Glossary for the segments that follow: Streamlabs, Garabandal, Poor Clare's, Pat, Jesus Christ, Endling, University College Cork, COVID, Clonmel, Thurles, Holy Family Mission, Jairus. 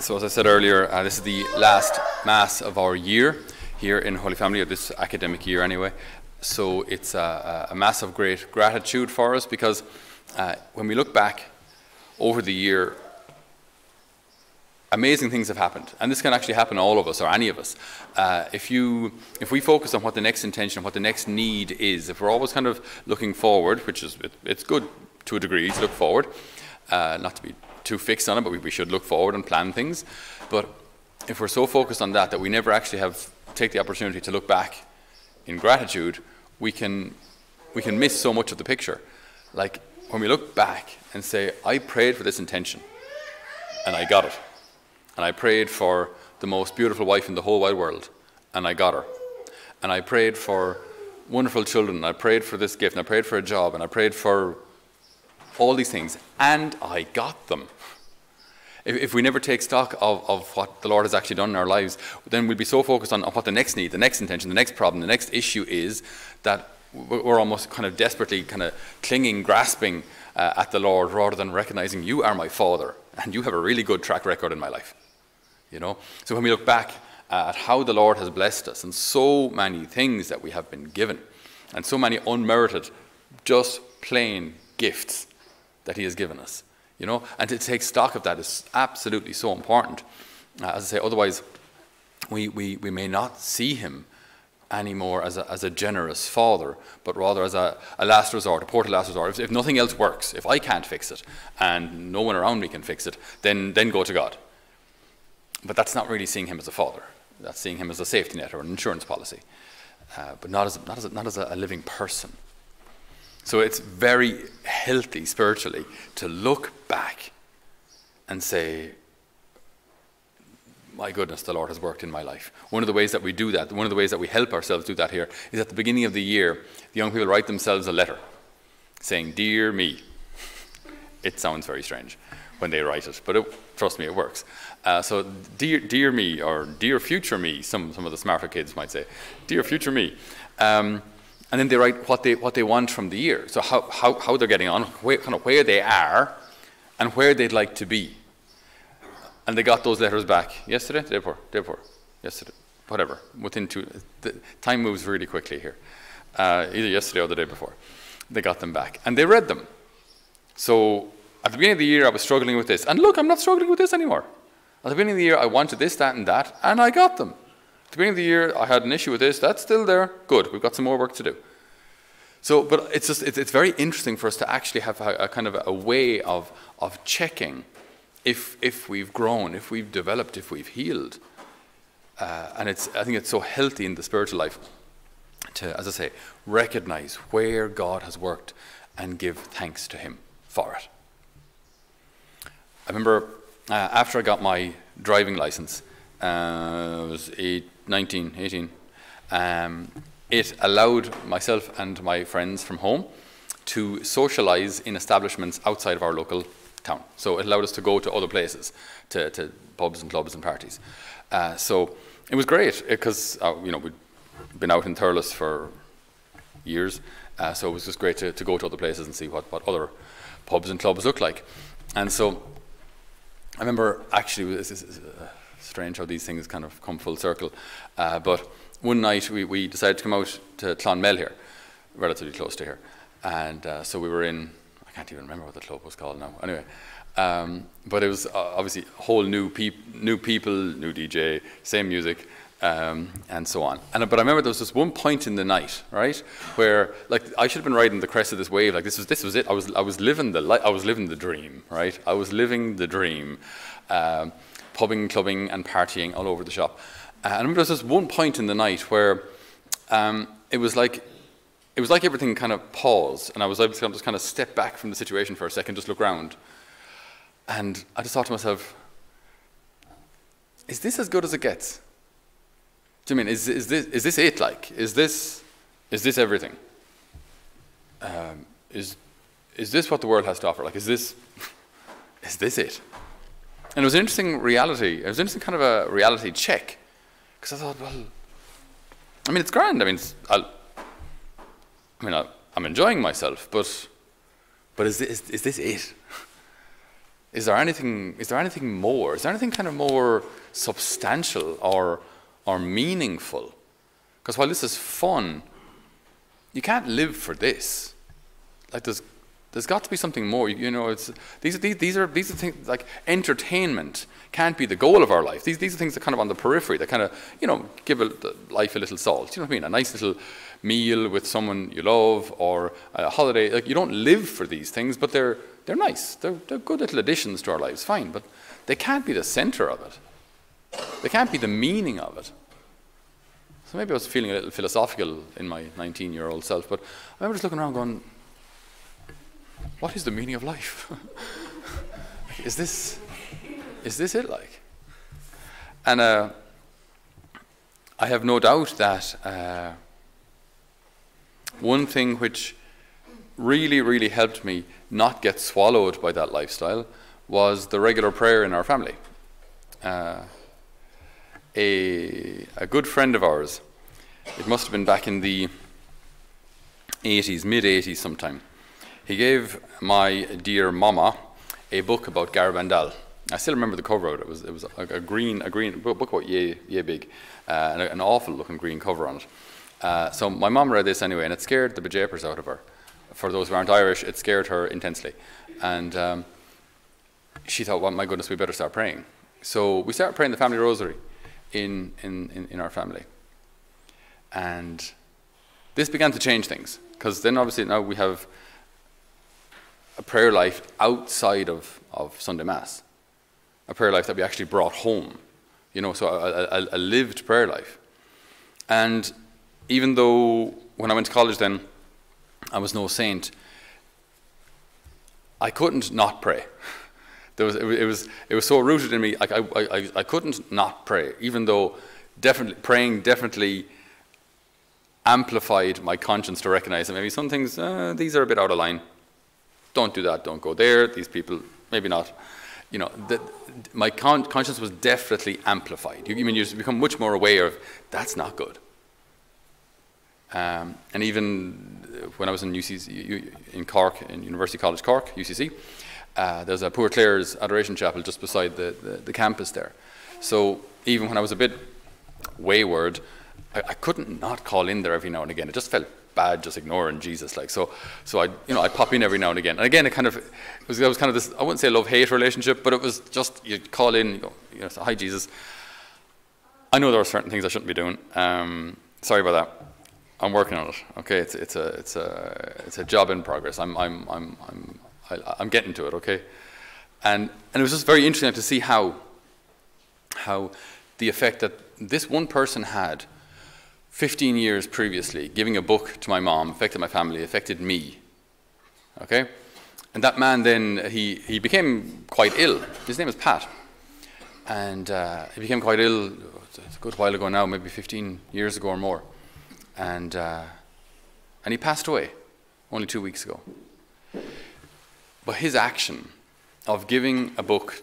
So as I said earlier, this is the last Mass of our year here in Holy Family, or this academic year anyway. So it's a Mass of great gratitude for us, because when we look back over the year, amazing things have happened, and this can actually happen to all of us, or any of us. If we focus on what the next intention, what the next need is, if we're always kind of looking forward, which is, it's good to a degree to look forward, not to be too fixed on it, but we should look forward and plan things. But if we're so focused on that that we never actually take the opportunity to look back in gratitude, we can miss so much of the picture. Like when we look back and say, I prayed for this intention, and I got it. And I prayed for the most beautiful wife in the whole wide world, and I got her. And I prayed for wonderful children, and I prayed for this gift, and I prayed for a job, and I prayed for all these things, and I got them. If we never take stock of what the Lord has actually done in our lives, then we'll be so focused on what the next need, the next intention, the next problem, the next issue is, that we're almost kind of desperately kind of clinging, grasping at the Lord, rather than recognizing, you are my Father, and you have a really good track record in my life. You know, so when we look back at how the Lord has blessed us, and so many things that we have been given, and so many unmerited, just plain gifts that He has given us, you know, and to take stock of that is absolutely so important. As I say, otherwise we may not see Him anymore as a generous Father, but rather as a last resort, a poor last resort. If nothing else works, if I can't fix it, and no one around me can fix it, then go to God. But that's not really seeing Him as a Father. That's seeing Him as a safety net or an insurance policy, but not as a living person. So it's very healthy spiritually to look back and say, my goodness, the Lord has worked in my life. One of the ways that we do that, one of the ways that we help ourselves do that here, is at the beginning of the year, the young people write themselves a letter saying, Dear me. It sounds very strange when they write it, but trust me, it works. So dear me, or dear future me, some of the smarter kids might say, dear future me. And then they write what they want from the year. So how they're getting on, where they are, and where they'd like to be. And they got those letters back yesterday, day before, yesterday, whatever, within time moves really quickly here. Either yesterday or the day before. They got them back, and they read them. So at the beginning of the year, I was struggling with this. And look, I'm not struggling with this anymore. At the beginning of the year, I wanted this, that, and that, and I got them. At the beginning of the year, I had an issue with this. That's still there. Good. We've got some more work to do. So, but it's just, it's very interesting for us to actually have a kind of a way of checking if we've grown, if we've developed, if we've healed. And I think it's so healthy in the spiritual life to, as I say, recognize where God has worked and give thanks to Him for it. I remember after I got my driving license, I was 19, 18, it allowed myself and my friends from home to socialise in establishments outside of our local town. So it allowed us to go to other places, to pubs and clubs and parties. So it was great, because you know, we'd been out in Thurles for years, so it was just great to go to other places and see what other pubs and clubs look like. And so I remember, actually, this is strange how these things kind of come full circle, but one night we decided to come out to Clonmel here, relatively close to here, and so we were in, I can't even remember what the club was called now, anyway, but it was obviously whole new people, new DJ, same music, and so on. But I remember there was this one point in the night, right, where like I should have been riding the crest of this wave. Like this was it. I was living the dream, right? I was living the dream, pubbing, clubbing, and partying all over the shop. And I remember there was this one point in the night where it was like everything kind of paused, and I was able to just kind of step back from the situation for a second, just look around, and I just thought to myself, "Is this as good as it gets?" I mean, is this it? Like, is this everything? Is this what the world has to offer? Like, is this it? And it was an interesting reality. It was an interesting kind of a reality check, because I thought, well, I mean, it's grand. I mean, I'm enjoying myself, but is this it? Is there anything more? Is there anything kind of more substantial or meaningful? Because while this is fun, you can't live for this. Like there's got to be something more. You know, it's these are things like entertainment can't be the goal of our life. These are things that kind of on the periphery that kind of, you know, give life a little salt. You know what I mean? A nice little meal with someone you love or a holiday. Like you don't live for these things, but they're nice. They're good little additions to our lives, fine, but they can't be the center of it. They can't be the meaning of it. So maybe I was feeling a little philosophical in my 19-year-old self, but I remember just looking around going, what is the meaning of life? Is this it like? And I have no doubt that one thing which really, really helped me not get swallowed by that lifestyle was the regular prayer in our family. A good friend of ours, it must have been back in the 80s, mid-80s sometime, he gave my dear mama a book about Garabandal. I still remember the cover of it. It was a green book about yay big, and an awful looking green cover on it. So my mum read this anyway, and it scared the bejapers out of her. For those who aren't Irish, it scared her intensely. And she thought, well, my goodness, we better start praying. So we started praying the family rosary in our family. And this began to change things, because then obviously now we have a prayer life outside of Sunday Mass, a prayer life that we actually brought home, you know, so a lived prayer life. And even though when I went to college then, I was no saint, I couldn't not pray. It was so rooted in me, like I couldn't not pray, even though praying definitely amplified my conscience to recognize that maybe some things, these are a bit out of line. Don't do that, don't go there, these people, maybe not. You know, my conscience was definitely amplified. You become much more aware of, that's not good. And even when I was in UCC, in Cork, in University College Cork, UCC, there's a Poor Clare's Adoration Chapel just beside the campus there. So even when I was a bit wayward, I couldn't not call in there every now and again. It just felt bad, just ignoring Jesus, like so. I pop in every now and again. And again, it was kind of this. I wouldn't say love-hate relationship, but it was just you call in, you go, you know, so, hi Jesus. I know there are certain things I shouldn't be doing. Sorry about that. I'm working on it. Okay, it's a job in progress. I'm getting to it. Okay, and it was just very interesting to see how the effect that this one person had 15 years previously, giving a book to my mom, affected my family, affected me. Okay, and that man then he became quite ill. His name is Pat, and he became quite ill a good while ago now, maybe 15 years ago or more. And he passed away only 2 weeks ago. But his action of giving a book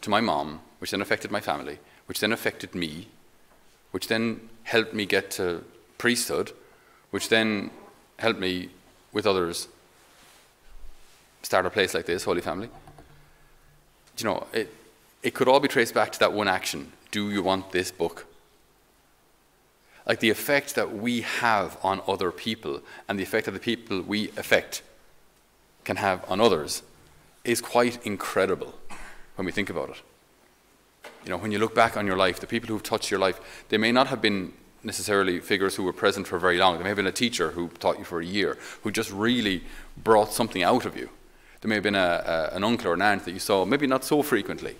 to my mom, which then affected my family, which then affected me, which then helped me get to priesthood, which then helped me with others start a place like this, Holy Family. You know, it could all be traced back to that one action. Do you want this book? Like the effect that we have on other people and the effect that the people we affect can have on others is quite incredible when we think about it. You know, when you look back on your life, the people who've touched your life, they may not have been necessarily figures who were present for very long. They may have been a teacher who taught you for a year, who just really brought something out of you. There may have been an uncle or an aunt that you saw, maybe not so frequently,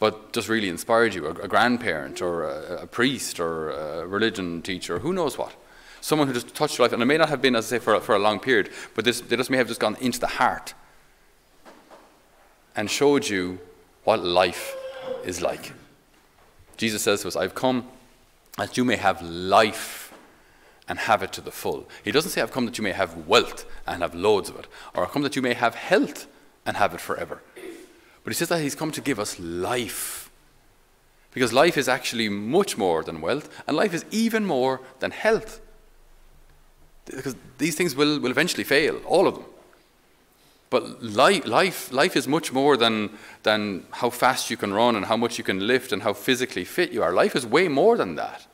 but just really inspired you, a grandparent or a priest or a religion teacher, who knows what. Someone who just touched your life, and it may not have been, as I say, for a long period, but they just may have just gone into the heart and showed you what life is like. Jesus says to us, I've come that you may have life and have it to the full. He doesn't say, I've come that you may have wealth and have loads of it, or I've come that you may have health and have it forever. But he says that he's come to give us life. Because life is actually much more than wealth, and life is even more than health. Because these things will eventually fail, all of them. But life is much more than how fast you can run and how much you can lift and how physically fit you are. Life is way more than that.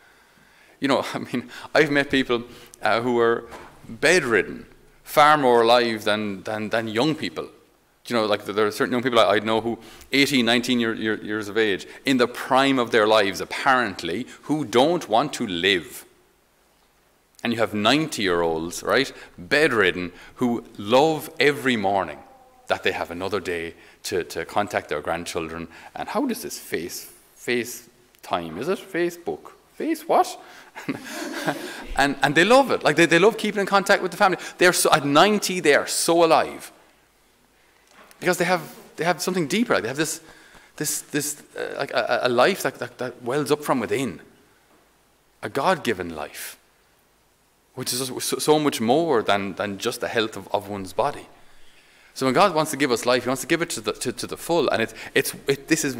You know, I mean, I've met people who are bedridden, far more alive than young people. You know, like there are certain young people I know who 18, 19 years of age, in the prime of their lives apparently, who don't want to live. And you have 90-year-olds, right, bedridden, who love every morning that they have another day to contact their grandchildren. And how does this FaceTime, is it? Facebook. Face what? and they love it. Like they love keeping in contact with the family. They're so, at 90, they are so alive. Because they have something deeper. Like they have this like a life that wells up from within. A God-given life. Which is so much more than just the health of one's body. So when God wants to give us life, he wants to give it to the full. And this is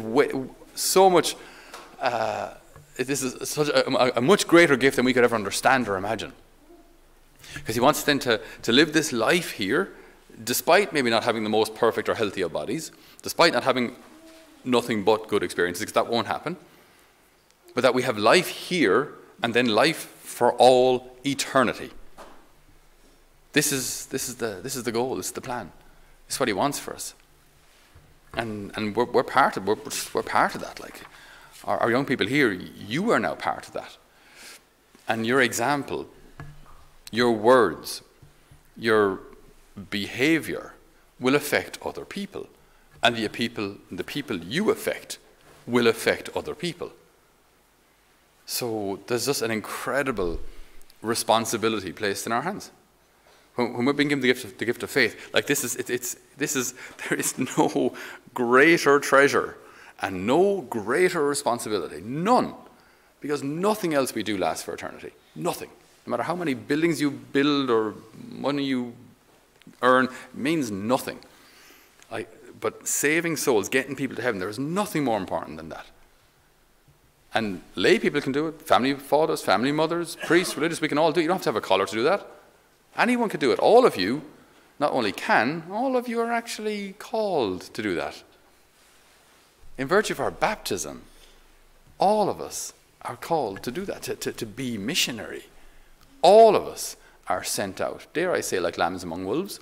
such a much greater gift than we could ever understand or imagine. Because he wants us then to live this life here, despite maybe not having the most perfect or healthy of bodies, despite not having nothing but good experiences, because that won't happen, but that we have life here and then life for all eternity. This is the goal. This is the plan. This is what he wants for us. And we're part of that. Like our young people here, you are now part of that. And your example, your words, your behavior will affect other people, and the people you affect will affect other people. So there's just an incredible responsibility placed in our hands. When we're being given the gift of faith, like there is no greater treasure and no greater responsibility, none, because nothing else we do lasts for eternity. Nothing, no matter how many buildings you build or money you earn, it means nothing. But saving souls, getting people to heaven, there is nothing more important than that. And lay people can do it. Family fathers, family mothers, priests, religious, we can all do it. You don't have to have a collar to do that. Anyone can do it. All of you not only can, all of you are actually called to do that. In virtue of our baptism, all of us are called to do that, to be missionary. All of us are sent out, dare I say, like lambs among wolves.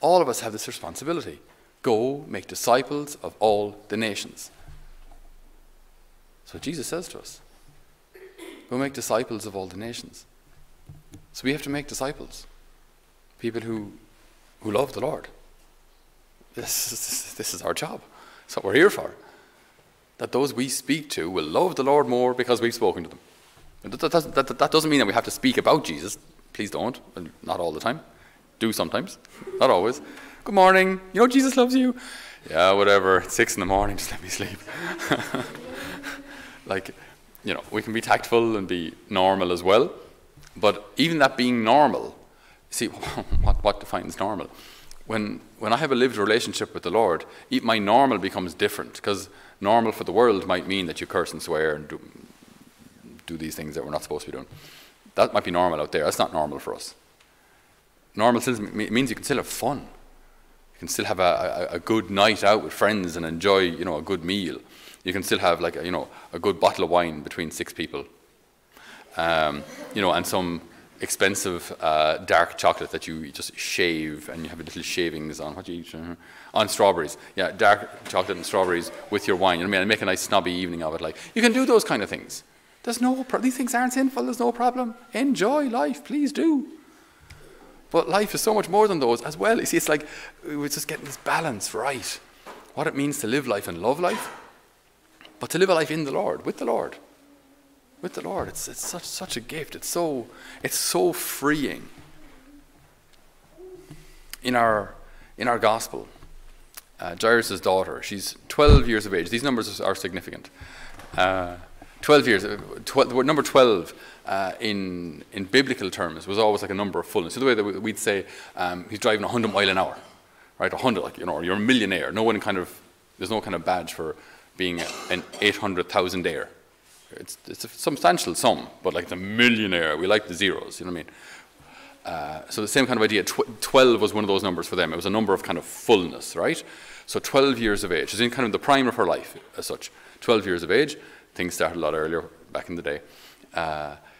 All of us have this responsibility. Go make disciples of all the nations. So Jesus says to us, go make disciples of all the nations. So we have to make disciples, people who love the Lord. This is our job. It's what we're here for. That those we speak to will love the Lord more because we've spoken to them. That doesn't mean that we have to speak about Jesus. Please don't. Not all the time. Do sometimes. Not always. Good morning. You know Jesus loves you. Yeah, whatever. It's 6 in the morning. Just let me sleep. Like, you know, we can be tactful and be normal as well. But even that being normal, see, what defines normal? When I have a lived relationship with the Lord, my normal becomes different. Because normal for the world might mean that you curse and swear and do these things that we're not supposed to be doing. That might be normal out there. That's not normal for us. Normal means you can still have fun. You can still have a good night out with friends and enjoy, you know, a good meal. You can still have, like, you know, a good bottle of wine between 6 people, you know, and some expensive dark chocolate that you just shave, and you have little shavings on. What do you eat? On strawberries. Yeah, dark chocolate and strawberries with your wine. You know what I mean? And make a nice snobby evening of it. Like, you can do those kind of things. There's no these things aren't sinful. There's no problem. Enjoy life, please do. But life is so much more than those as well. You see, it's like we're just getting this balance right. What it means to live life and love life. But to live a life in the Lord, with the Lord, it's such a gift. It's so freeing. In our gospel, Jairus' daughter, she's 12 years of age. These numbers are significant. 12 years, the number 12 in biblical terms was always like a number of fullness. So the way that we'd say he's driving 100 mile an hour, right? 100, like, you know, or you're a millionaire. No one kind of, there's no kind of badge for being an 800,000 heir. It's a substantial sum, but like the millionaire, we like the zeros, you know what I mean? So the same kind of idea, 12 was one of those numbers for them. It was a number of kind of fullness, right? So 12 years of age, she's in kind of the prime of her life as such. 12 years of age, things started a lot earlier back in the day.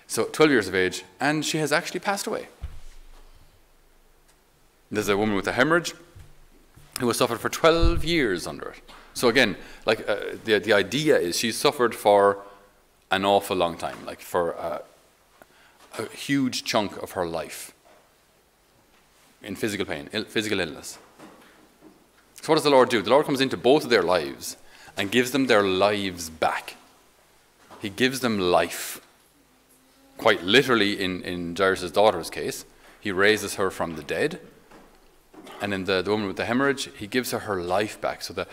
So 12 years of age, and she has actually passed away. There's a woman with a hemorrhage who has suffered for 12 years under it. So again, like the idea is she's suffered for an awful long time, like for a huge chunk of her life. In physical pain, physical illness. So what does the Lord do? The Lord comes into both of their lives and gives them their lives back. He gives them life. Quite literally in Jairus' daughter's case, he raises her from the dead. And in the woman with the hemorrhage, he gives her her life back. So the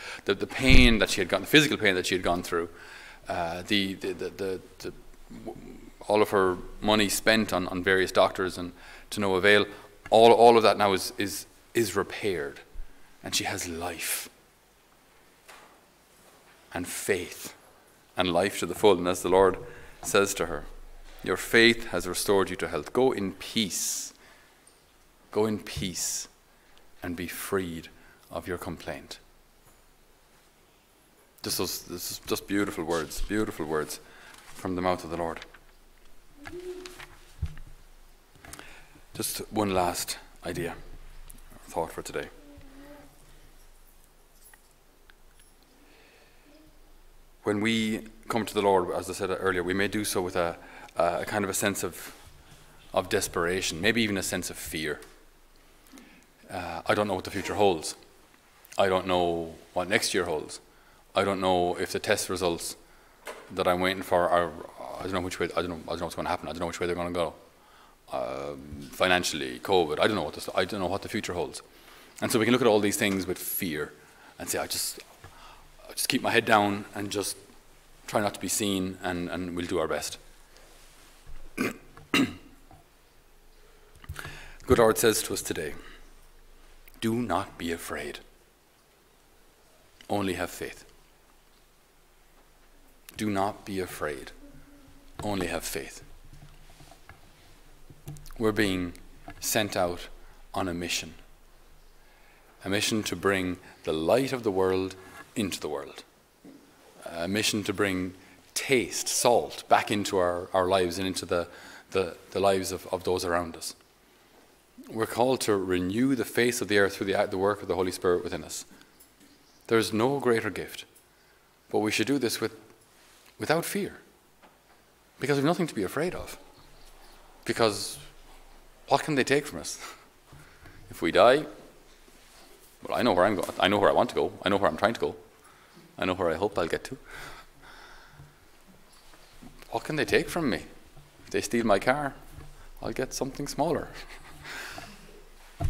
pain that she had gone, the physical pain that she had gone through, all of her money spent on various doctors and to no avail, all of that now is repaired, and she has life and faith and life to the full. And as the Lord says to her, your faith has restored you to health. Go in peace and be freed of your complaint. This is just beautiful words from the mouth of the Lord. Just one last idea, thought for today. When we come to the Lord, as I said earlier, we may do so with a kind of a sense of desperation, maybe even a sense of fear. I don't know what the future holds. I don't know what next year holds. I don't know if the test results that I'm waiting for are, I don't know what's going to happen. I don't know which way they're going to go. Financially, COVID, I don't know what the future holds. And so we can look at all these things with fear and say, I just keep my head down and just try not to be seen, and we'll do our best. The good Lord says to us today, do not be afraid. Only have faith. Do not be afraid. Only have faith. We're being sent out on a mission to bring the light of the world into the world, a mission to bring taste, salt, back into our lives and into the lives of those around us. We're called to renew the face of the earth through the work of the Holy Spirit within us. There's no greater gift, but we should do this without fear, because we've nothing to be afraid of, because what can they take from us? If we die, well, I know where I'm going. I know where I want to go. I know where I'm trying to go. I know where I hope I'll get to. What can they take from me? If they steal my car, I'll get something smaller. Be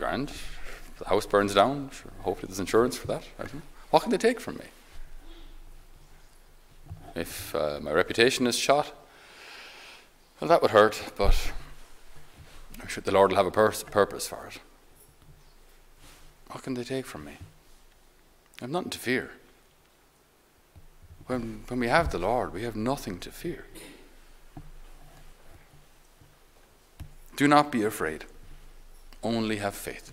grand. If the house burns down, sure, hopefully there's insurance for that. I don't know. What can they take from me? If my reputation is shot, well, that would hurt, but I'm sure the Lord will have a purpose for it. What can they take from me? I have nothing to fear. When we have the Lord, we have nothing to fear. Do not be afraid. Only have faith.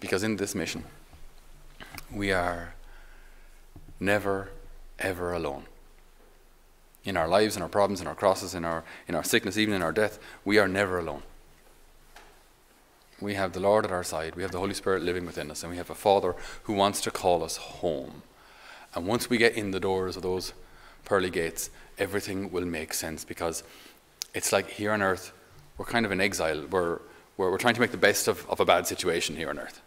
Because in this mission, we are never, ever alone. In our lives, in our problems, in our crosses, in our sickness, even in our death, we are never alone. We have the Lord at our side, we have the Holy Spirit living within us, and we have a Father who wants to call us home. And once we get in the doors of those pearly gates, everything will make sense, because it's like here on earth, we're kind of in exile. We're trying to make the best of a bad situation here on earth.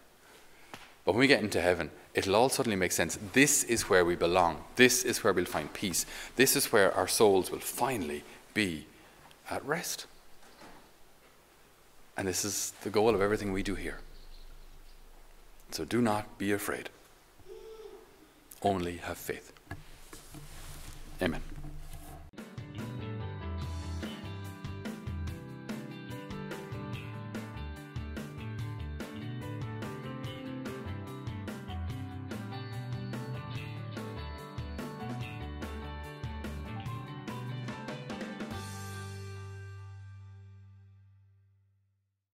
But when we get into heaven, it'll all suddenly make sense. This is where we belong. This is where we'll find peace. This is where our souls will finally be at rest. And this is the goal of everything we do here. So do not be afraid. Only have faith. Amen.